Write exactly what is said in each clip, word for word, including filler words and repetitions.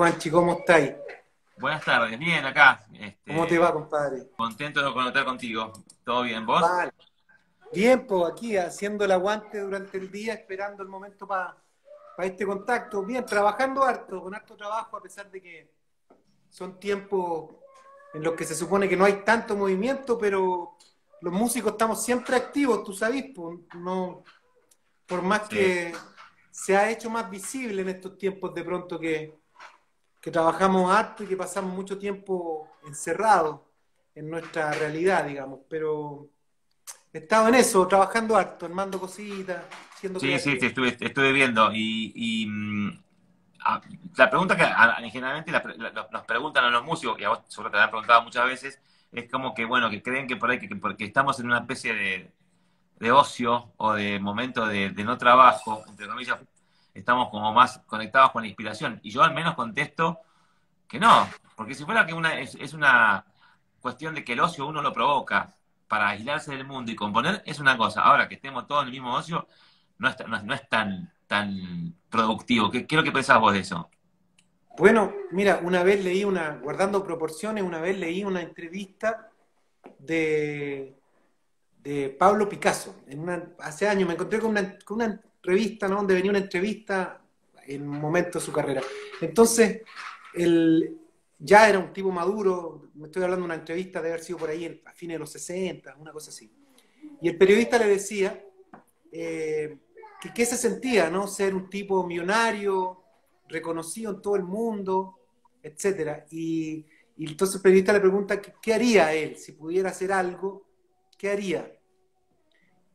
Juanchi, ¿cómo estáis? Buenas tardes, bien acá. Este, ¿Cómo te va, compadre? Contento de conectar contigo. ¿Todo bien, vos? Vale. Bien, pues aquí haciendo el aguante durante el día, esperando el momento para pa este contacto. Bien, trabajando harto, con harto trabajo, a pesar de que son tiempos en los que se supone que no hay tanto movimiento, pero los músicos estamos siempre activos, tú sabes, pues, no, por más sí. que se ha hecho más visible en estos tiempos de pronto que... que trabajamos harto y que pasamos mucho tiempo encerrados en nuestra realidad, digamos, pero he estado en eso, trabajando harto, armando cositas, haciendo... Sí, sí, sí, estuve, estuve viendo, y, y a, la pregunta que a, generalmente la, la, nos preguntan a los músicos, y a vos seguro te la han preguntado muchas veces, es como que, bueno, que creen que por ahí, que, que porque estamos en una especie de, de ocio o de momento de, de no trabajo, entre comillas, estamos como más conectados con la inspiración. Y yo al menos contesto que no, porque si fuera que una, es, es una cuestión de que el ocio uno lo provoca para aislarse del mundo y componer, es una cosa. Ahora, que estemos todos en el mismo ocio, no es, no, no es tan, tan productivo. ¿Qué, qué es lo que pensás vos de eso? Bueno, mira, una vez leí una, guardando proporciones, una vez leí una entrevista de, de Pablo Picasso. En una, hace años me encontré con una... Con una revista, ¿no? Donde venía una entrevista en un momento de su carrera. Entonces, él ya era un tipo maduro, me estoy hablando de una entrevista de haber sido por ahí a fines de los sesenta, una cosa así. Y el periodista le decía eh, que qué se sentía, ¿no? Ser un tipo millonario, reconocido en todo el mundo, etcétera. Y, y entonces el periodista le pregunta que, qué haría él, si pudiera hacer algo, ¿qué haría?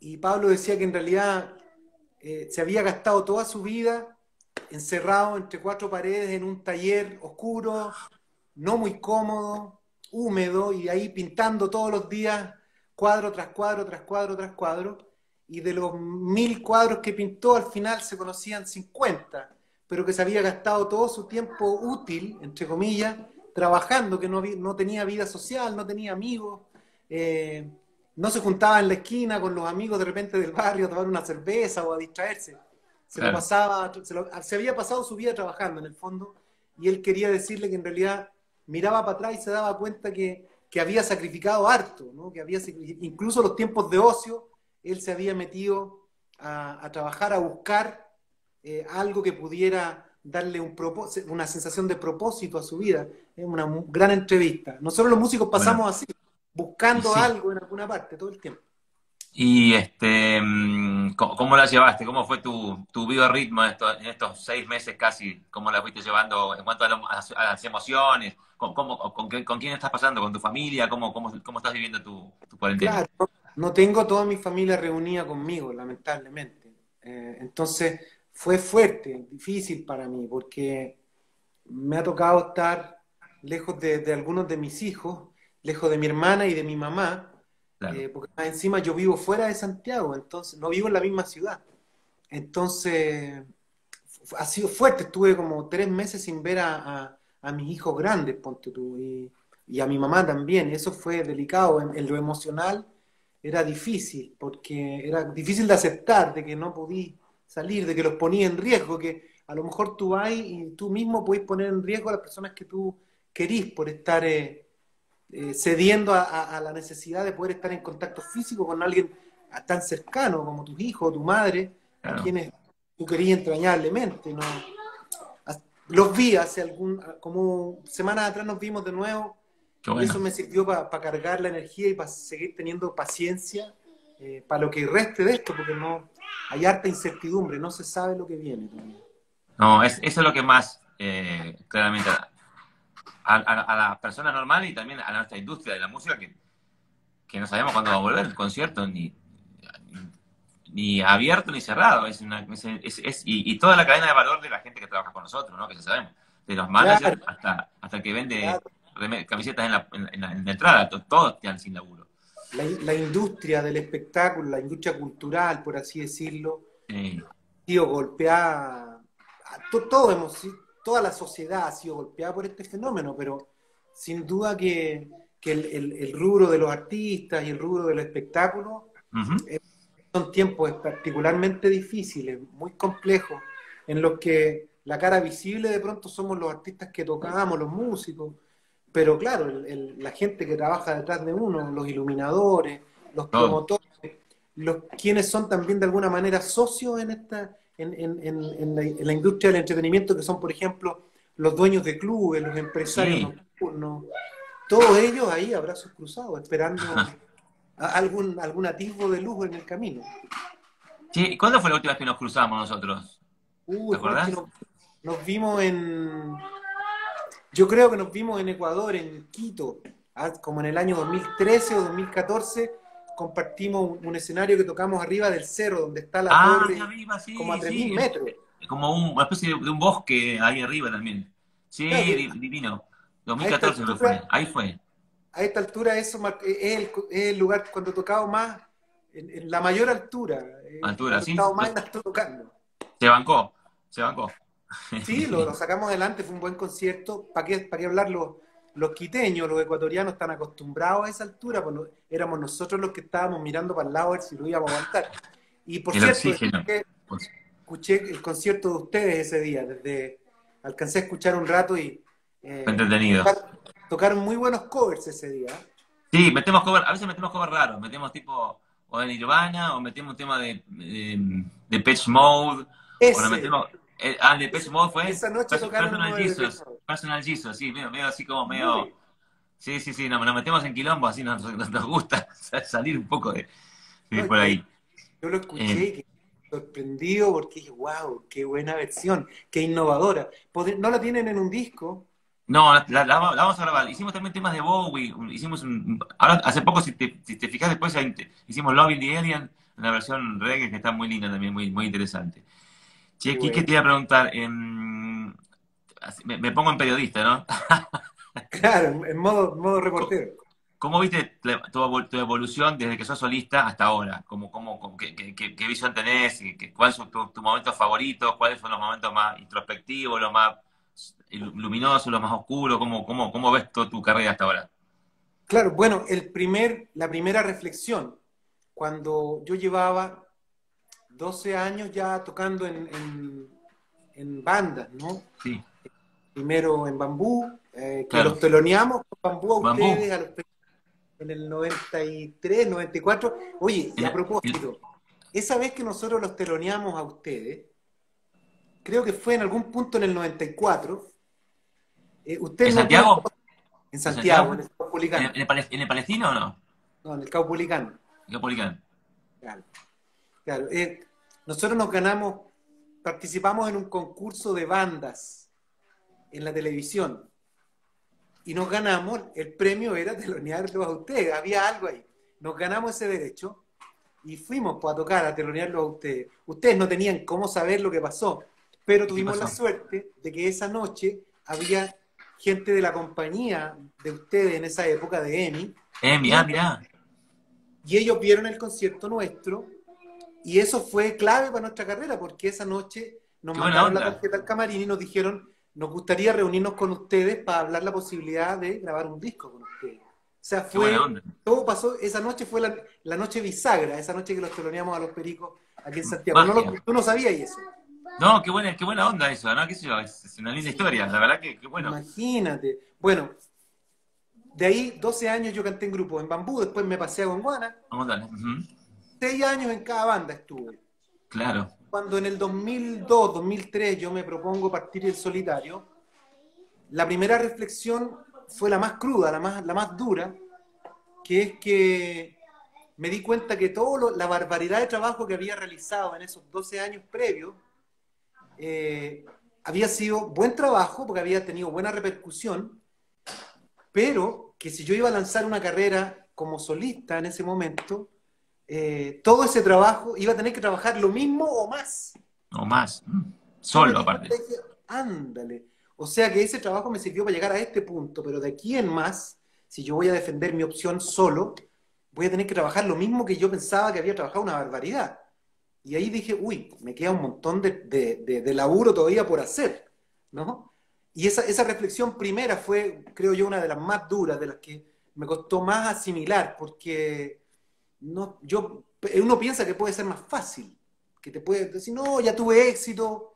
Y Pablo decía que en realidad... Eh, se había gastado toda su vida encerrado entre cuatro paredes en un taller oscuro, no muy cómodo, húmedo, y ahí pintando todos los días cuadro tras cuadro, tras cuadro, tras cuadro, y de los mil cuadros que pintó al final se conocían cincuenta, pero que se había gastado todo su tiempo útil, entre comillas, trabajando, que no, había, no tenía vida social, no tenía amigos, eh, no se juntaba en la esquina con los amigos de repente del barrio a tomar una cerveza o a distraerse. Se, claro. lo pasaba, se, lo, se había pasado su vida trabajando en el fondo, y él quería decirle que en realidad miraba para atrás y se daba cuenta que, que había sacrificado harto, ¿no? Que había, incluso los tiempos de ocio, él se había metido a, a trabajar, a buscar eh, algo que pudiera darle un una sensación de propósito a su vida. Es una gran entrevista. Nosotros los músicos pasamos bueno. así. Buscando sí. algo en alguna parte, todo el tiempo. Y, este, ¿cómo, cómo la llevaste? ¿Cómo fue tu, tu biorritmo en estos, en estos seis meses casi? ¿Cómo la fuiste llevando en cuanto a, lo, a, a las emociones? ¿Cómo, cómo, con, con, ¿Con quién estás pasando? ¿Con tu familia? ¿Cómo, cómo, cómo estás viviendo tu, tu cuarentena? Claro, no tengo toda mi familia reunida conmigo, lamentablemente. Eh, entonces, fue fuerte, difícil para mí, porque me ha tocado estar lejos de, de algunos de mis hijos, lejos de mi hermana y de mi mamá, claro. eh, porque encima yo vivo fuera de Santiago, entonces no vivo en la misma ciudad. Entonces, ha sido fuerte, estuve como tres meses sin ver a, a, a mis hijos grandes, ponte tú, y, y a mi mamá también, eso fue delicado, en, en lo emocional era difícil, porque era difícil de aceptar, de que no podí salir, de que los ponía en riesgo, que a lo mejor tú vas y tú mismo podés poner en riesgo a las personas que tú querís por estar... Eh, Eh, cediendo a, a, a la necesidad de poder estar en contacto físico con alguien tan cercano como tus hijos o tu madre, claro. a quienes tú querías entrañablemente, ¿no? Los vi hace algún, como semanas atrás nos vimos de nuevo, Qué bueno. y eso me sirvió para pa cargar la energía y para seguir teniendo paciencia eh, para lo que reste de esto, porque no hay harta incertidumbre, no se sabe lo que viene también. No, es, eso es lo que más eh, claramente... A, a, a la persona normal y también a nuestra industria de la música, que, que no sabemos cuándo va a volver el concierto, ni, ni abierto ni cerrado. Es una, es, es, es, y, y toda la cadena de valor de la gente que trabaja con nosotros, ¿no? Que ya sabemos, de los managers claro. hasta, hasta el que vende claro. camisetas en la, en, la, en la entrada, todos quedan sin laburo. La, la industria del espectáculo, la industria cultural, por así decirlo, sí. ha sido golpeada, todo, todo hemos sido. Toda la sociedad ha sido golpeada por este fenómeno, pero sin duda que, que el, el, el rubro de los artistas y el rubro del espectáculo uh-huh. eh, son tiempos particularmente difíciles, muy complejos, en los que la cara visible de pronto somos los artistas que tocamos, los músicos, pero claro, el, el, la gente que trabaja detrás de uno, los iluminadores, los promotores, los quienes son también de alguna manera socios en esta en, en, en, en, la, en la industria del entretenimiento, que son, por ejemplo, los dueños de clubes, los empresarios nocturnos, todos ellos ahí a brazos cruzados, esperando algún, algún atisbo de luz en el camino. Sí, ¿cuándo fue la última vez que nos cruzamos nosotros? Uh, ¿Te acordás? Nos, nos vimos en... Yo creo que nos vimos en Ecuador, en Quito, como en el año dos mil trece o dos mil catorce, compartimos un, un escenario que tocamos arriba del cerro, donde está la ah, torre, arriba, sí, como a tres mil sí. metros. Como un, una especie de, de un bosque ahí arriba también. Sí, claro, divino. dos mil catorce altura, fue. Ahí fue. A esta altura eso es el, es el lugar cuando he tocado más, en, en la mayor altura. Altura, sí. Más en alto tocando. Se bancó, se bancó. Sí, lo, lo sacamos adelante, fue un buen concierto. ¿Para qué, para qué hablar? Los, los quiteños, los ecuatorianos están acostumbrados a esa altura, pues lo, éramos nosotros los que estábamos mirando para el lado a ver si lo íbamos a aguantar. Y por el cierto, escuché, escuché el concierto de ustedes ese día, desde alcancé a escuchar un rato y eh, entretenido. Tocaron, tocaron muy buenos covers ese día. Sí, metemos cover, a veces metemos covers raros, metemos tipo o de Nirvana, o metemos un tema de, de, de Pitch Mode, ese. o metemos... El, ah, de Pitch Mode fue esa noche Person, Personal Jesus, Personal Jesus, sí, medio, medio así como medio... Sí, sí, sí, nos, nos metemos en quilombo, así nos, nos, nos gusta salir un poco de, de no, por yo, ahí. Yo lo escuché eh. y sorprendido porque dije, wow, qué buena versión, qué innovadora. ¿No la tienen en un disco? No, la, la, la vamos a grabar. Hicimos también temas de Bowie, hicimos un... Ahora, hace poco, si te, si te fijas después, hicimos Love in the Alien, una versión reggae que está muy linda también, muy, muy interesante. Che, Quique, bueno. te iba a preguntar, eh, me, me pongo en periodista, ¿no? Claro, en modo, modo reportero. ¿Cómo, ¿Cómo viste tu, tu evolución desde que sos solista hasta ahora? ¿Cómo, cómo, cómo, qué, qué, ¿Qué visión tenés? ¿Cuáles son tus tu momentos favoritos? ¿Cuáles son los momentos más introspectivos, los más luminosos, los más oscuros? ¿Cómo, cómo, cómo ves toda tu carrera hasta ahora? Claro, bueno, el primer, la primera reflexión, cuando yo llevaba... doce años ya tocando en, en, en bandas, ¿no? Sí. Primero en Bambú, eh, que claro. los teloneamos con Bambú a Bambú. ustedes a los, en el noventa y tres, noventa y cuatro. Oye, y a propósito, esa vez que nosotros los teloneamos a ustedes, creo que fue en algún punto en el noventa y cuatro. Eh, usted ¿En, no Santiago? Fue, ¿En Santiago? En Santiago, en el Caupolicano. ¿En el, en el Palestino o no? No, en el Caupolicano. El Caupolicano. Claro. Claro, eh, nosotros nos ganamos, participamos en un concurso de bandas en la televisión y nos ganamos, el premio era telonearlos a ustedes, había algo ahí, nos ganamos ese derecho y fuimos pues, a tocar, a telonearlos a ustedes. Ustedes no tenían cómo saber lo que pasó, pero tuvimos pasó? la suerte de que esa noche había gente de la compañía de ustedes en esa época de E M I. E M I, ah, mirá. Y ellos vieron el concierto nuestro. Y eso fue clave para nuestra carrera, porque esa noche nos mandaron la tarjeta al camarín y nos dijeron, nos gustaría reunirnos con ustedes para hablar la posibilidad de grabar un disco con ustedes. O sea, fue, todo pasó, esa noche fue la, la noche bisagra, esa noche que los teloneamos a los Pericos aquí en Santiago. No lo, tú no sabías eso. No, qué buena, qué buena onda eso, ¿no? ¿Qué sé yo? Es, es una linda sí. historia, la verdad que, que bueno. Imagínate. Bueno, de ahí doce años yo canté en grupo en Bambú, después me pasé a Gondwana. Vamos a darle. Uh-huh. seis años en cada banda estuve. Claro. Cuando en el dos mil dos, dos mil tres yo me propongo partir el solitario, la primera reflexión fue la más cruda, la más, la más dura, que es que me di cuenta que toda la barbaridad de trabajo que había realizado en esos doce años previos eh, había sido buen trabajo porque había tenido buena repercusión, pero que si yo iba a lanzar una carrera como solista en ese momento... Eh, todo ese trabajo, iba a tener que trabajar lo mismo o más. O más, solo aparte. Dije, ándale, o sea que ese trabajo me sirvió para llegar a este punto, pero de aquí en más, si yo voy a defender mi opción solo, voy a tener que trabajar lo mismo que yo pensaba que había trabajado una barbaridad. Y ahí dije, uy, me queda un montón de, de, de, de laburo todavía por hacer, ¿no? Y esa, esa reflexión primera fue, creo yo, una de las más duras, de las que me costó más asimilar, porque... No, yo, uno piensa que puede ser más fácil, que te puede decir, no, ya tuve éxito,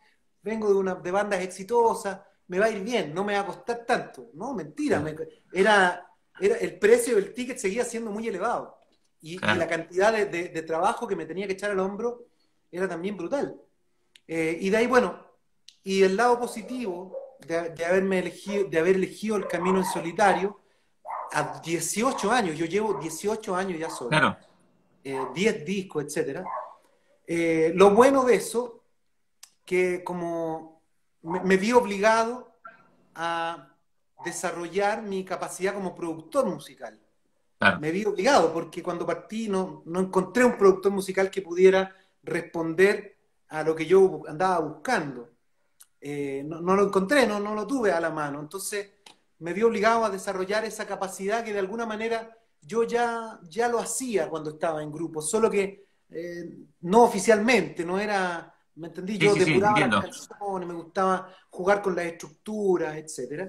vengo de, una, de bandas exitosas, me va a ir bien, no me va a costar tanto. No, mentira. Me, era, era, el precio del ticket seguía siendo muy elevado. Y, ah. y la cantidad de, de, de trabajo que me tenía que echar al hombro era también brutal. Eh, y de ahí, bueno, y el lado positivo de, de, haberme elegido, de haber elegido el camino en solitario, a dieciocho años, yo llevo dieciocho años ya solo. Claro. Eh, diez discos, etcétera. Eh, lo bueno de eso, que como me, me vi obligado a desarrollar mi capacidad como productor musical. Claro. Me vi obligado, porque cuando partí no, no encontré un productor musical que pudiera responder a lo que yo andaba buscando. Eh, no, no lo encontré, no, no lo tuve a la mano. Entonces me vi obligado a desarrollar esa capacidad que de alguna manera yo ya, ya lo hacía cuando estaba en grupo, solo que eh, no oficialmente, no era, ¿me entendí? Sí, yo sí, depuraba sí, las canciones, me gustaba jugar con las estructuras, etcétera.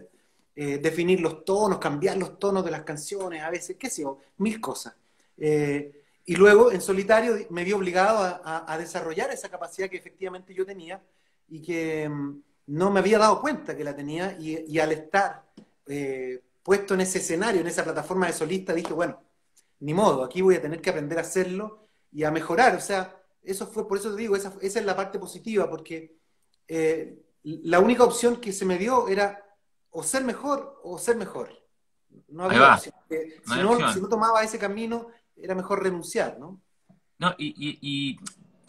Eh, definir los tonos, cambiar los tonos de las canciones, a veces, qué sé yo, mil cosas. Eh, y luego, en solitario, me vi obligado a, a, a desarrollar esa capacidad que efectivamente yo tenía y que mmm, no me había dado cuenta que la tenía, y, y al estar eh, puesto en ese escenario, en esa plataforma de solista, dije, bueno, ni modo, aquí voy a tener que aprender a hacerlo y a mejorar. O sea, eso fue, por eso te digo, esa, esa es la parte positiva, porque eh, la única opción que se me dio era o ser mejor o ser mejor. No había opción. Eh, no si, no, opción. Si no tomaba ese camino, era mejor renunciar, ¿no? No, y, y, y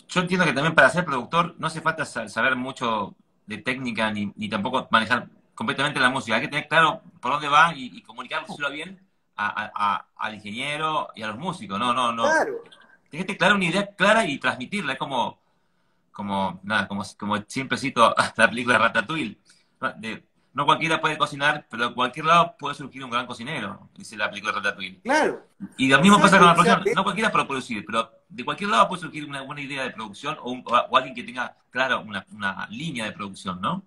yo entiendo que también para ser productor no hace falta saber mucho de técnica ni, ni tampoco manejar completamente la música. Hay que tener claro por dónde va y, y comunicárselo bien a, a, a, al ingeniero y a los músicos. No, no, no. Claro. Tienes que tener clara, una idea clara y transmitirla. Es como, como, nada, como, como siempre cito la película Ratatouille. De, No cualquiera puede cocinar, pero de cualquier lado puede surgir un gran cocinero, dice la película Ratatouille. Claro. Y lo mismo Exacto. pasa con la producción. O sea, no cualquiera puede producir, pero de cualquier lado puede surgir una buena idea de producción o, un, o alguien que tenga, claro, una, una línea de producción, ¿no?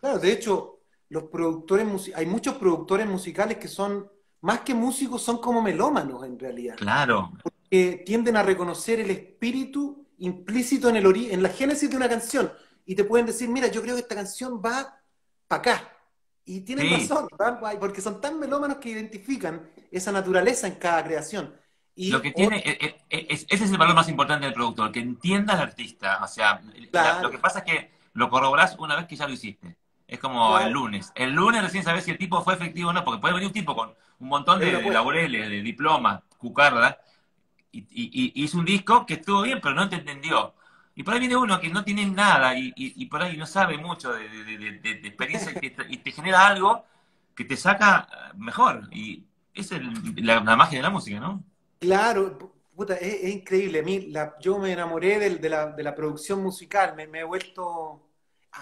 Claro, de hecho, los productores hay muchos productores musicales que son, más que músicos, son como melómanos en realidad. Claro. Porque tienden a reconocer el espíritu implícito en, el ori en la génesis de una canción. Y te pueden decir, mira, yo creo que esta canción va para acá. Y tienen sí. razón, ¿verdad? Porque son tan melómanos que identifican esa naturaleza en cada creación. Y lo que tiene, es, es, ese es el valor más importante del productor, que entienda al artista. O sea, claro. la, lo que pasa es que lo corroborás una vez que ya lo hiciste. Es como claro. el lunes. El lunes recién sabés si el tipo fue efectivo o no, porque puede venir un tipo con un montón de, de laureles, de diplomas, cucardas, y, y, y hizo un disco que estuvo bien, pero no te entendió. Y por ahí viene uno que no tiene nada y, y, y por ahí no sabe mucho de, de, de, de experiencia y te, y te genera algo que te saca mejor. Y esa es el, la, la magia de la música, ¿no? Claro, puta, es, es increíble. A mí, la, yo me enamoré de, de, la, de la producción musical. Me, me he vuelto...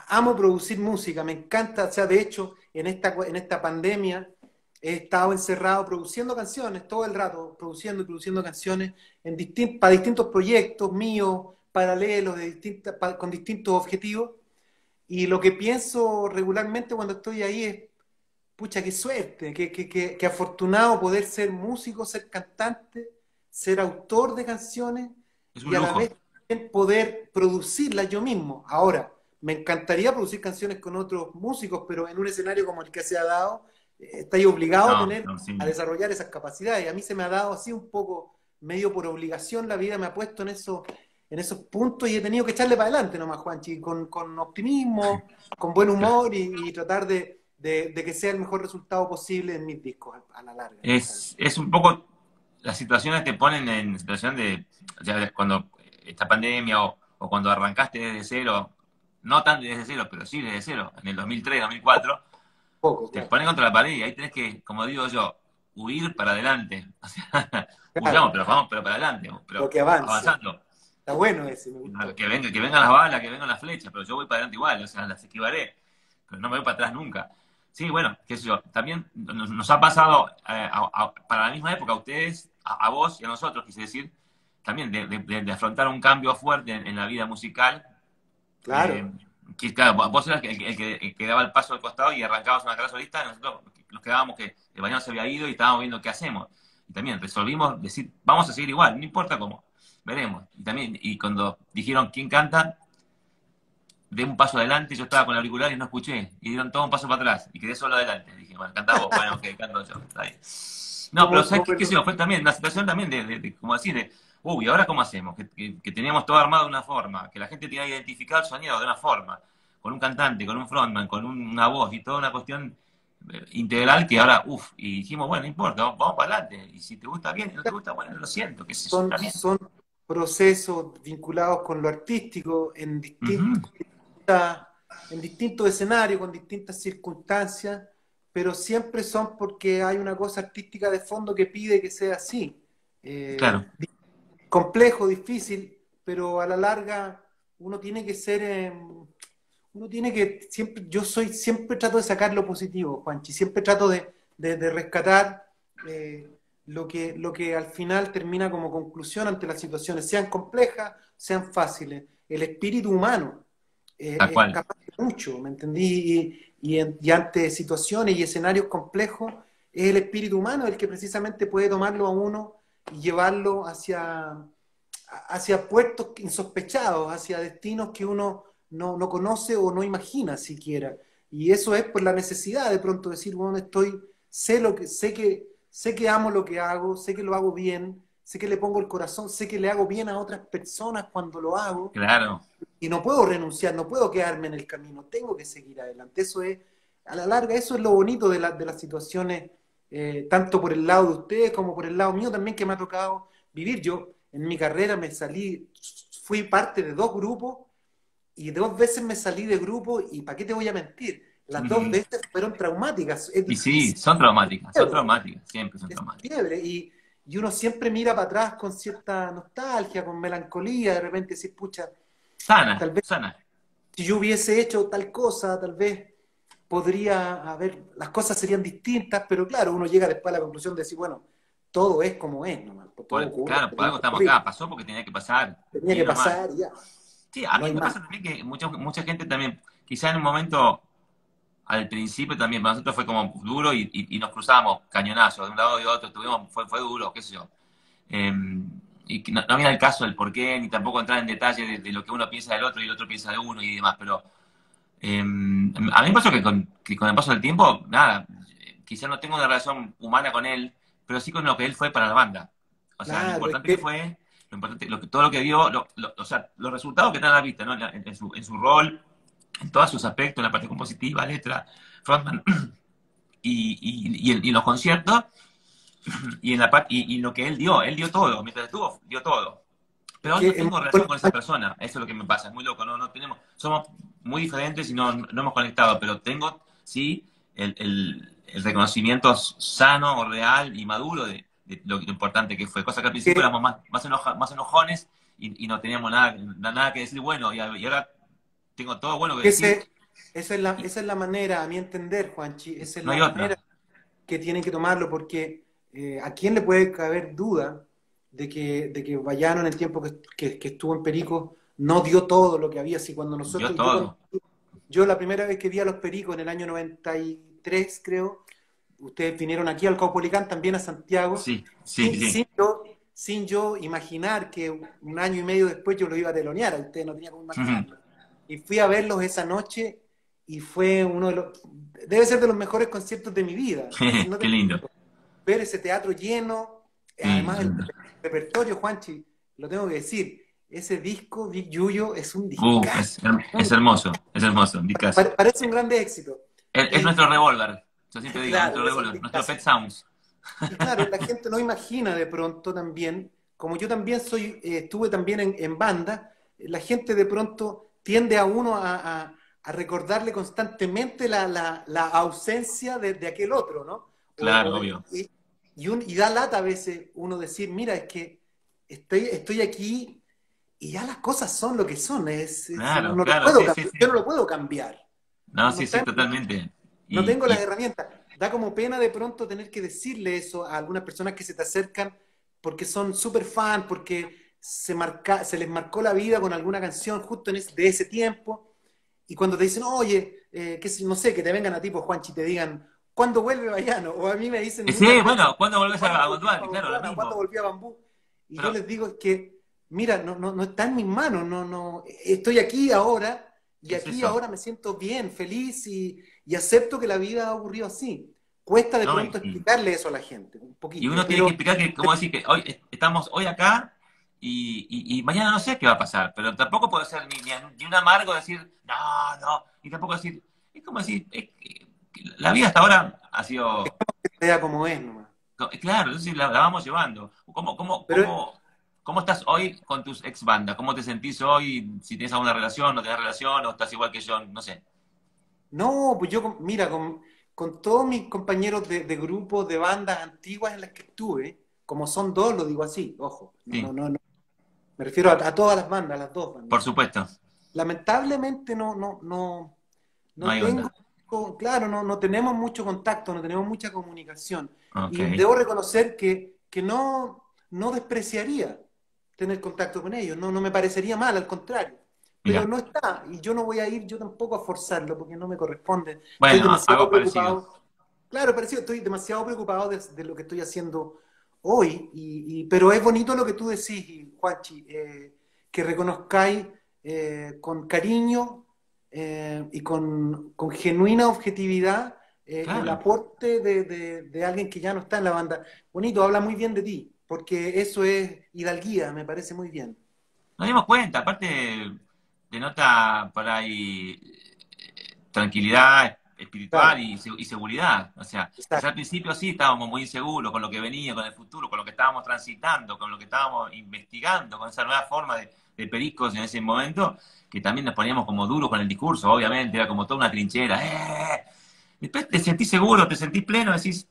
Amo producir música, me encanta. O sea, de hecho, en esta, en esta pandemia he estado encerrado produciendo canciones todo el rato, produciendo y produciendo canciones en distin- para distintos proyectos míos, paralelos, de distinta, pa, con distintos objetivos, y lo que pienso regularmente cuando estoy ahí es, pucha, qué suerte, qué, qué, qué, qué afortunado poder ser músico, ser cantante, ser autor de canciones, y a la vez poder producirlas yo mismo. Ahora, me encantaría producir canciones con otros músicos, pero en un escenario como el que se ha dado, eh, estáis obligado no, a, tener, no, sí. a desarrollar esas capacidades. A mí se me ha dado así un poco, medio por obligación, la vida me ha puesto en eso... en esos puntos, y he tenido que echarle para adelante nomás, Juanchi, con, con optimismo, con buen humor, y, y tratar de, de, de que sea el mejor resultado posible en mis discos a, a la larga. Es, es un poco, las situaciones te ponen en situación de, ya cuando esta pandemia, o, o cuando arrancaste desde cero, no tan desde cero, pero sí desde cero, en el dos mil tres, dos mil cuatro, Poco, te claro. ponen contra la pared, y ahí tenés que, como digo yo, huir para adelante. O sea, claro. huyamos, pero vamos pero para adelante, pero Lo que avanzando. Está bueno ese, me gusta. Que, venga, que vengan las balas, que vengan las flechas, pero yo voy para adelante igual, o sea, las esquivaré, pero no me voy para atrás nunca. Sí, bueno, qué sé yo, también nos, nos ha pasado, eh, a, a, para la misma época, a ustedes, a, a vos y a nosotros, quise decir, también de, de, de afrontar un cambio fuerte en, en la vida musical. Claro. Eh, que, claro, vos eras el, el, que, el que daba el paso al costado y arrancabas una carrera solista, y nosotros nos quedábamos que el Bahiano se había ido y estábamos viendo qué hacemos. Y también resolvimos decir, vamos a seguir igual, no importa cómo. Veremos. Y también, y cuando dijeron quién canta, de un paso adelante, yo estaba con el auricular y no escuché, y dieron todo un paso para atrás, y quedé solo adelante. Dije, bueno, cantá vos, bueno, que canto yo, está bien. No, pero ¿sabes qué, qué se nos fue también? Una situación también de, de, de como decir, de, uy, ¿ahora cómo hacemos? Que, que, que teníamos todo armado de una forma, que la gente tenía identificado el sonido de una forma, con un cantante, con un frontman, con un, una voz, y toda una cuestión integral que ahora, uff, y dijimos, bueno, no importa, vamos, vamos para adelante, y si te gusta bien, no te gusta, bueno, lo siento, que se son, son procesos vinculados con lo artístico en distintos, uh-huh. en distintos escenarios, con distintas circunstancias, pero siempre son porque hay una cosa artística de fondo que pide que sea así. Eh, claro. Complejo, difícil, pero a la larga uno tiene que ser... Eh, uno tiene que, siempre, yo soy, siempre trato de sacar lo positivo, Juanchi, siempre trato de, de, de rescatar eh, lo, que, lo que al final termina como conclusión ante las situaciones, sean complejas, sean fáciles. El espíritu humano eh, es capaz de mucho, ¿me entendí? Y, y, y ante situaciones y escenarios complejos, es el espíritu humano el que precisamente puede tomarlo a uno y llevarlo hacia, hacia puertos insospechados, hacia destinos que uno... No, no conoce o no imagina siquiera. Y eso es por la necesidad de pronto decir, bueno, estoy, sé, lo que, sé, que, sé que amo lo que hago, sé que lo hago bien, sé que le pongo el corazón, sé que le hago bien a otras personas cuando lo hago. Claro. Y no puedo renunciar, no puedo quedarme en el camino, tengo que seguir adelante. Eso es, a la larga, eso es lo bonito de, la, de las situaciones, eh, tanto por el lado de ustedes como por el lado mío también que me ha tocado vivir. Yo en mi carrera me salí, fui parte de dos grupos, y dos veces me salí de grupo, y ¿para qué te voy a mentir? Las uh-huh. dos veces fueron traumáticas. Y sí, son traumáticas, son traumáticas, siempre son traumáticas. Y, y uno siempre mira para atrás con cierta nostalgia, con melancolía, de repente decir, pucha, sana, tal vez sana. Si yo hubiese hecho tal cosa, tal vez podría haber, las cosas serían distintas, pero claro, uno llega después a la conclusión de decir, bueno, todo es como es, nomás. Por, ocurre, claro, por algo estamos acá, pasó porque tenía que pasar. Tenía que nomás. pasar, ya. Sí, a mí me pasa también que mucha, mucha gente también, quizá en un momento, al principio también, para nosotros fue como duro y, y, y nos cruzamos cañonazos de un lado y otro, tuvimos, fue, fue duro, qué sé yo. Eh, y no, no viene el caso del por qué, ni tampoco entrar en detalle de, de lo que uno piensa del otro y el otro piensa de uno y demás, pero eh, a mí me pasó que con, que con el paso del tiempo, nada, quizá no tengo una relación humana con él, pero sí con lo que él fue para la banda. O sea, claro, lo importante es que... que fue... Lo importante, lo que, todo lo que dio, lo, lo, o sea, los resultados que están a la vista, ¿no? En, en, su, en su rol, en todos sus aspectos, en la parte compositiva, letra, frontman, y, y, y, en, y en los conciertos, y en la parte, y, y lo que él dio, él dio todo, mientras estuvo, dio todo. Pero hoy no tengo relación con esa persona, eso es lo que me pasa, es muy loco, no, no tenemos, somos muy diferentes y no, no hemos conectado, pero tengo, sí, el, el, el reconocimiento sano, real y maduro de De lo, lo importante que fue, cosa que al principio éramos más, más, enoja, más enojones y, y no teníamos nada, nada que decir bueno, y, y ahora tengo todo bueno que ese, decir. Esa es, la, esa es la manera, a mi entender, Juanchi, esa es no la manera otra. que tienen que tomarlo, porque eh, ¿a quién le puede caber duda de que, de que Bahiano en el tiempo que, que, que estuvo en Pericos no dio todo lo que había? Si cuando nosotros... Dio todo. Yo, yo la primera vez que vi a Los Pericos en el año noventa y tres, creo, ustedes vinieron aquí al Caupolicán, también a Santiago, sí, sí, sin, sí. Sin, yo, sin yo imaginar que un año y medio después yo los iba a telonear, a ustedes no tenían como imaginarlo. Uh-huh. Y fui a verlos esa noche y fue uno de los... Debe ser de los mejores conciertos de mi vida. No Qué lindo. Ver ese teatro lleno, además el repertorio, Juanchi, lo tengo que decir, ese disco, Big Yuyo, es un disco. Uh, es, es hermoso, es hermoso, un discazo. Pa parece un grande éxito. Es, es nuestro revólver. Yo siempre digo, claro, nuestro, nuestro, nuestro Pet Sounds. Y claro, la gente no imagina de pronto también, como yo también soy, eh, estuve también en, en banda, la gente de pronto tiende a uno a, a, a recordarle constantemente la, la, la ausencia de, de aquel otro, ¿no? Claro, o, obvio. Y, y, un, y da lata a veces uno decir, mira, es que estoy, estoy aquí y ya las cosas son lo que son. Es, claro, no claro, lo puedo sí, cambiar, sí, yo no lo puedo cambiar. No, sí, sí, totalmente. No tengo las herramientas. Da como pena de pronto tener que decirle eso a algunas personas que se te acercan porque son súper fan, porque se, marca, se les marcó la vida con alguna canción justo en ese, de ese tiempo. Y cuando te dicen, oye, eh, que, no sé, que te vengan a tipo Juanchi y te digan, ¿cuándo vuelve Bahiano? O a mí me dicen... Sí, bueno, ¿cuándo, ¿cuándo volvés a Gondwana? Claro, lo mismo. ¿Cuándo volví a Bambú? Y Pero... yo les digo que, mira, no, no, no está en mis manos, no, no, estoy aquí ahora Y aquí ahora me siento bien, feliz y, y acepto que la vida ha ocurrido así. Cuesta de no, pronto y, explicarle eso a la gente, un poquito. Y uno pero... tiene que explicar que, como decir, que hoy estamos hoy acá y, y, y mañana no sé qué va a pasar, pero tampoco puedo ser ni, ni un amargo decir, no, no, y tampoco decir, es como decir, es que la vida hasta ahora ha sido... Sea como es nomás. Claro, entonces la, la vamos llevando. ¿Cómo, cómo, pero... cómo, ¿Cómo estás hoy con tus ex bandas? ¿Cómo te sentís hoy? Si tienes alguna relación, no tenés relación, o estás igual que yo, no sé. No, pues yo, mira, con, con todos mis compañeros de, de grupos, de bandas antiguas en las que estuve, como son dos, lo digo así, ojo. No, sí. no, no, no. Me refiero a, a todas las bandas, a las dos bandas. Por supuesto. Lamentablemente no, no, no, no, no hay tengo... onda. Claro, no, no tenemos mucho contacto, no tenemos mucha comunicación. Okay. Y debo reconocer que, que no, no despreciaría tener contacto con ellos, no, no me parecería mal, al contrario. Pero Mira. no está, y yo no voy a ir yo tampoco a forzarlo, porque no me corresponde. Bueno, algo parecido. Claro, parecido, estoy demasiado preocupado de, de lo que estoy haciendo hoy, y, y, pero es bonito lo que tú decís, Juanchi, eh, que reconozcáis eh, con cariño eh, y con, con genuina objetividad eh, claro. el aporte de, de, de alguien que ya no está en la banda. Bonito, habla muy bien de ti. Porque eso es hidalguía, me parece muy bien. Nos dimos cuenta, aparte denota por ahí tranquilidad espiritual claro. y, y seguridad. O sea, al principio sí estábamos muy inseguros con lo que venía, con el futuro, con lo que estábamos transitando, con lo que estábamos investigando, con esa nueva forma de, de pericos en ese momento, que también nos poníamos como duros con el discurso, obviamente, era como toda una trinchera. ¡Eh! Después te sentís seguro, te sentís pleno, decís...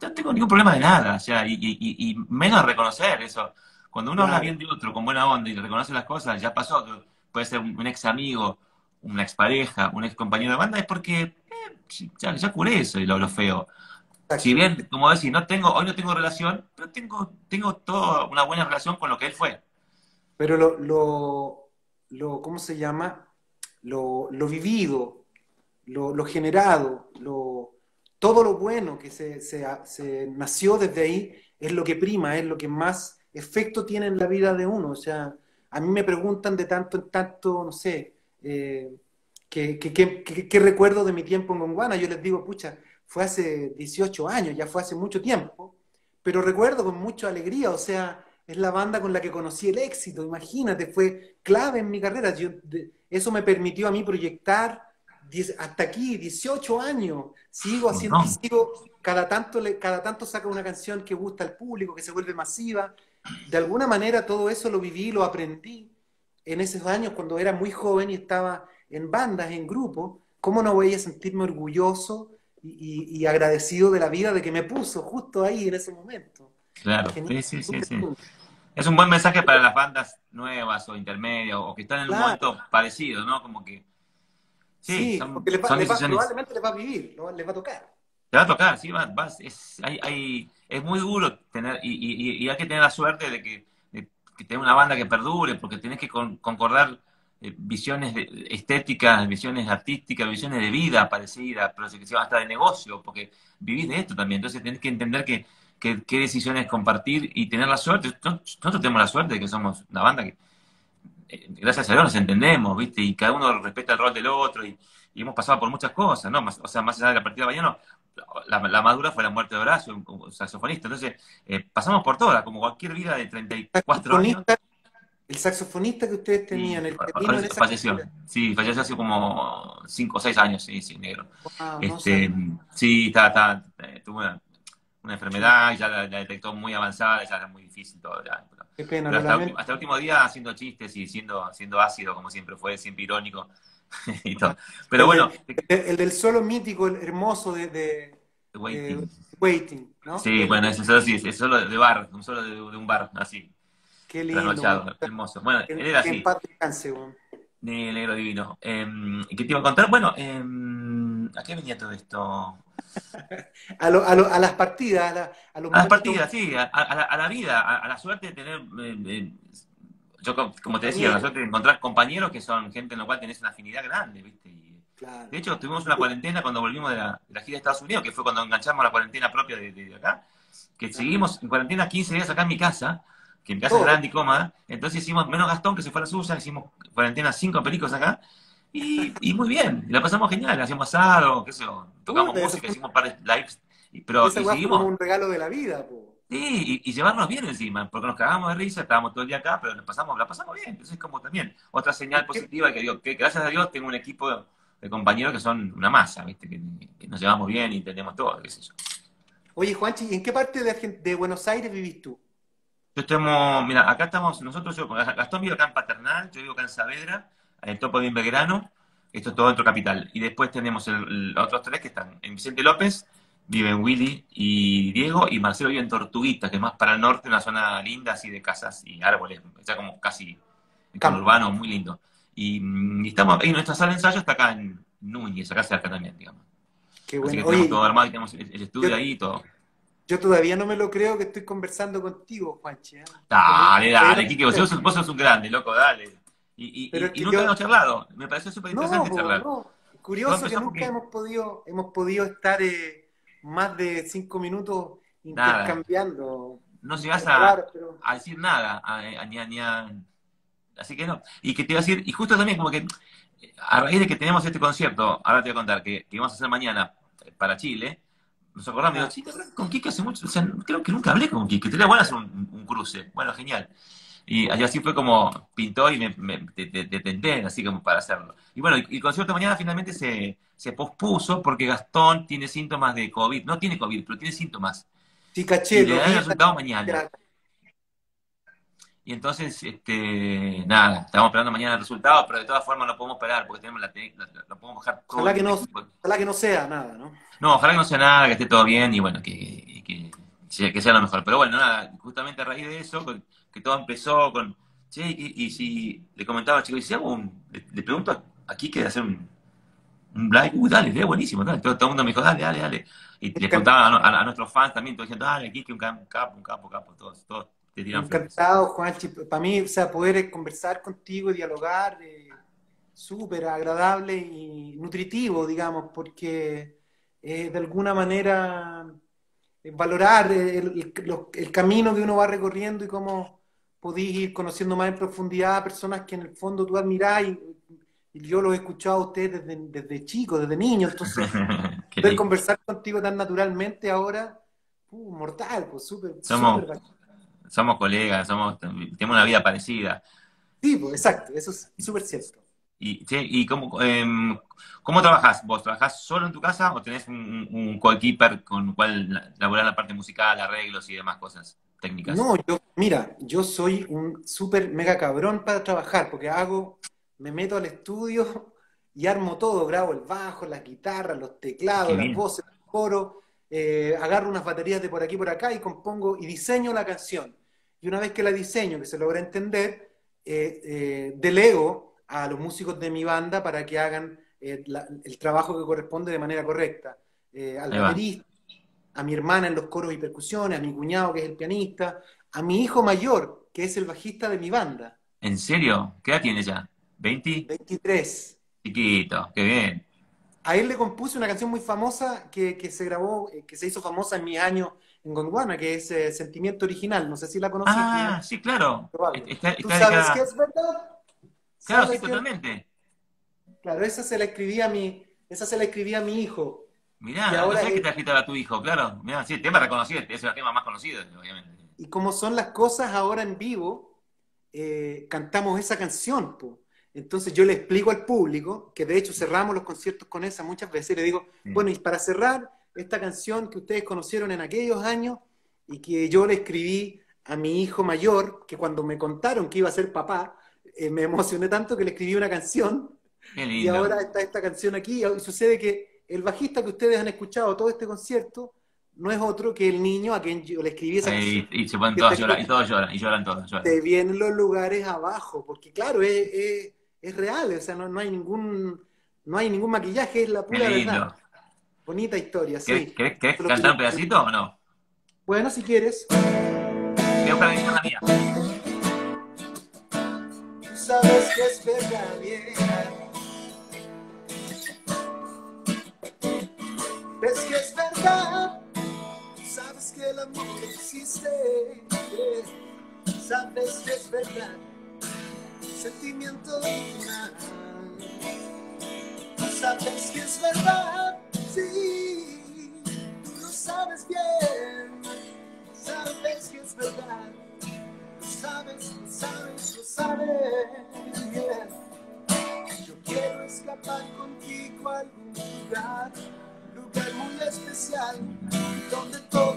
no tengo ningún problema de nada, o sea, y, y, y menos reconocer eso. Cuando uno claro. habla bien de otro, con buena onda, y reconoce las cosas, ya pasó, puede ser un ex amigo, una ex pareja, un ex compañero de banda, es porque eh, ya, ya curé eso y lo, lo feo. Si bien, como decís, no tengo, hoy no tengo relación, pero tengo, tengo toda una buena relación con lo que él fue. Pero lo, lo, lo ¿cómo se llama? Lo, lo vivido, lo, lo generado, lo... todo lo bueno que se, se, se nació desde ahí es lo que prima, es lo que más efecto tiene en la vida de uno. O sea, a mí me preguntan de tanto en tanto, no sé, eh, ¿qué, qué, qué, qué, qué recuerdo de mi tiempo en Gondwana? Yo les digo, pucha, fue hace dieciocho años, ya fue hace mucho tiempo, pero recuerdo con mucha alegría, o sea, es la banda con la que conocí el éxito, imagínate, fue clave en mi carrera. Yo, de, eso me permitió a mí proyectar hasta aquí, dieciocho años, sigo haciendo, no. sigo, cada tanto, cada tanto saco una canción que gusta al público, que se vuelve masiva. De alguna manera todo eso lo viví, lo aprendí en esos años cuando era muy joven y estaba en bandas, en grupos. ¿Cómo no voy a sentirme orgulloso y, y, y agradecido de la vida de que me puso justo ahí en ese momento? Claro, sí, sí, sí, sí. Es un buen mensaje para las bandas nuevas o intermedias o que están en claro. un momento parecido, ¿no? Como que Sí, sí son, porque le va, son le va, probablemente les va a vivir, ¿no? Les va a tocar. Te va a tocar, sí, va, va, es, hay, hay, es muy duro tener, y, y, y hay que tener la suerte de que, de, que tener una banda que perdure, porque tenés que con, concordar eh, visiones de, estéticas, visiones artísticas, visiones de vida parecidas, proyección hasta de negocio, porque vivís de esto también, entonces tenés que entender que qué decisiones compartir y tener la suerte. Nosotros tenemos la suerte de que somos una banda que... gracias a Dios nos entendemos, ¿viste? Y cada uno respeta el rol del otro, y, y hemos pasado por muchas cosas, ¿no? Más, o sea, más allá de la partida de Bahiano, la, la madura fue la muerte de Horacio, un, un saxofonista. Entonces, eh, pasamos por todas, como cualquier vida de treinta y cuatro años. El saxofonista que ustedes tenían, sí, el que vino en esa falleció, carrera. Sí, falleció hace como cinco o seis años, sí, sí, negro. Wow, este, no sé. Sí, está, está, tuvo una, una enfermedad, ya la, la detectó muy avanzada, ya era muy difícil todo, ya. Qué pena, hasta, hasta el último día haciendo chistes y siendo, siendo ácido, como siempre fue, siempre irónico y todo. Pero el, bueno. El, el del solo mítico, el hermoso de, de, Waiting. de Waiting, ¿no? Sí, el, bueno, eso sí, es solo de bar, un solo de, de un bar, así. Qué lindo. Hermoso. Bueno, el, él era así. Empate canse, bueno. De negro divino. Eh, ¿Qué te iba a contar? Bueno, eh, ¿a qué venía todo esto? a, lo, a, lo, a las partidas. A, la, a, los a las partidas, sí, a, a, la, a la vida, a, a la suerte de tener, eh, eh, yo como compañero. te decía, la suerte de encontrar compañeros que son gente en la cual tenés una afinidad grande, ¿viste? Y, claro. De hecho, tuvimos una cuarentena cuando volvimos de la, de la gira de Estados Unidos, que fue cuando enganchamos la cuarentena propia de, de acá, que claro. seguimos en cuarentena quince días acá en mi casa, que en mi casa oh. es grande y cómoda, entonces hicimos menos Gastón que se fue a la Susa, hicimos cuarentena cinco pericos acá, Y, y muy bien, la pasamos genial, hacíamos asado, qué sé yo, tocamos uh, música, hicimos un par de lives, pero esa y seguimos. Como un regalo de la vida, po. Sí, y, y llevarnos bien encima, porque nos cagábamos de risa, estábamos todo el día acá, pero la pasamos, la pasamos bien, entonces es como también otra señal positiva que, digo, que gracias a Dios tengo un equipo de, de compañeros que son una masa, ¿viste? Que, que nos llevamos bien y entendemos todo, qué sé yo. Oye, Juanchi, ¿y en qué parte de, Argent de Buenos Aires vivís tú? Yo estamos, mira, acá estamos, nosotros, yo, Gastón vive acá en Paternal, yo vivo acá en Saavedra, en el topo de Invergrano, esto es todo dentro capital. Y después tenemos los otros tres que están en Vicente López, viven Willy y Diego, y Marcelo vive en Tortuguita, que es más para el norte, una zona linda así de casas y árboles, ya como casi urbano, muy lindo. Y, y estamos, y nuestra sala de ensayo está acá en Núñez, acá cerca también, digamos. Qué bueno. Así que tenemos todo armado y tenemos el, el estudio yo... ahí y todo. Yo todavía no me lo creo que estoy conversando contigo, Juanchi. ¿Eh? Dale, dale, Quique, vos, vos sos un grande, loco, dale. Y, y, y, es que y nunca yo... hemos charlado, me pareció súper interesante no, charlar. No. Curioso que nunca porque... hemos podido hemos podido estar eh, más de cinco minutos intercambiando. Nada. No llegas a, hablar, pero... a decir nada, a, a, ni a, ni a... así que no. Y que te iba a decir, y justo también como que a raíz de que tenemos este concierto, ahora te voy a contar, que, que vamos a hacer mañana para Chile, nos acordamos, digo, sí, con Quique hace mucho, o sea, creo que nunca hablé con Quique, sería bueno hacer un, un cruce, bueno, genial. Y así fue como pintó y me, me te, te, te tenté, así como para hacerlo. Y bueno, el concierto de mañana finalmente se, se pospuso porque Gastón tiene síntomas de COVID, no tiene COVID, pero tiene síntomas. Sí, caché. Y le dan el resultado mañana. Y entonces, este, nada, estamos esperando mañana el resultado, pero de todas formas no podemos esperar porque tenemos la, la, la podemos dejar todo. Ojalá que, no, ojalá que no sea nada, ¿no? No, ojalá que no sea nada, que esté todo bien y bueno, que, que, que, que sea lo mejor. Pero bueno, nada, justamente a raíz de eso, que todo empezó con... Che, y, y si le comentaba al chico, y si hago un... Le, le pregunto a Quique de hacer un, un live, uh, dale, dale, buenísimo, dale. Todo, todo el mundo me dijo, dale, dale, dale. Y le contaba a, a, a nuestros fans también, todos diciendo, dale, Quique, un capo, un capo, capo, todos, todos. Encantado, Juanchi. Para mí, o sea, poder conversar contigo y dialogar, eh, súper agradable y nutritivo, digamos, porque eh, de alguna manera eh, valorar el, el, los, el camino que uno va recorriendo y cómo podís ir conociendo más en profundidad a personas que en el fondo tú admirás y, y yo los he escuchado a ustedes desde, desde chico, desde niño, entonces poder conversar contigo tan naturalmente ahora, uh, mortal, pues súper, súper. Somos colegas, somos, tenemos una vida parecida. Sí, pues, exacto, eso es súper cierto. ¿Y, sí, y cómo, eh, cómo trabajás vos? ¿Trabajás solo en tu casa o tenés un, un co-keeper con el cual elaborar la parte musical, arreglos y demás cosas técnicas? No, yo, mira, yo soy un súper mega cabrón para trabajar, porque hago, me meto al estudio y armo todo, grabo el bajo, las guitarras, los teclados, las voces, el coro, eh, agarro unas baterías de por aquí por acá y compongo y diseño la canción. Y una vez que la diseño, que se logra entender, eh, eh, delego a los músicos de mi banda para que hagan eh, la, el trabajo que corresponde de manera correcta. Eh, al baterista, a mi hermana en los coros y percusiones, a mi cuñado que es el pianista, a mi hijo mayor que es el bajista de mi banda. ¿En serio? ¿Qué edad tiene ya? ¿veinte? veintitrés. Chiquito, qué bien. A él le compuse una canción muy famosa que, que se grabó, que se hizo famosa en mis años en Gondwana, que es eh, Sentimiento Original. No sé si la conoces. Ah, sí, claro. Está, está ¿Tú sabes cada... qué es verdad? Claro, sí, totalmente. Que... Claro, esa se la escribí a mi, esa se la escribí a mi hijo. Mirá, no sé es... que te agitaba a tu hijo, claro. Mirá, sí, el tema reconocido, ese es el tema más conocido, obviamente. Y como son las cosas ahora en vivo, eh, cantamos esa canción, po. Entonces yo le explico al público, que de hecho cerramos los conciertos con esa muchas veces, y le digo, sí. Bueno, y para cerrar, esta canción que ustedes conocieron en aquellos años, y que yo le escribí a mi hijo mayor, que cuando me contaron que iba a ser papá, eh, me emocioné tanto que le escribí una canción, y ahora está esta canción aquí, y sucede que el bajista que ustedes han escuchado todo este concierto, no es otro que el niño a quien yo le escribí esa canción. Y, y se ponen todas llorar, y todos lloran, y lloran todos. Lloran. Te vienen los lugares abajo, porque claro, es... es Es real, o sea, no, no hay ningún no hay ningún maquillaje, es la pura verdad. Bonita historia, sí. ¿Querés, querés cantar que... un pedacito o no? Bueno, si quieres. Voy a buscar la mía. Tú sabes que es verdad, vieja. Ves que es verdad. Sabes que el amor existe. Sabes que es verdad. Sentimiento original. sabes que es verdad, sí, tú lo sabes bien, sabes que es verdad, lo sabes, lo sabes, lo sabes bien. Yo quiero escapar contigo a algún lugar, lugar muy especial, donde todo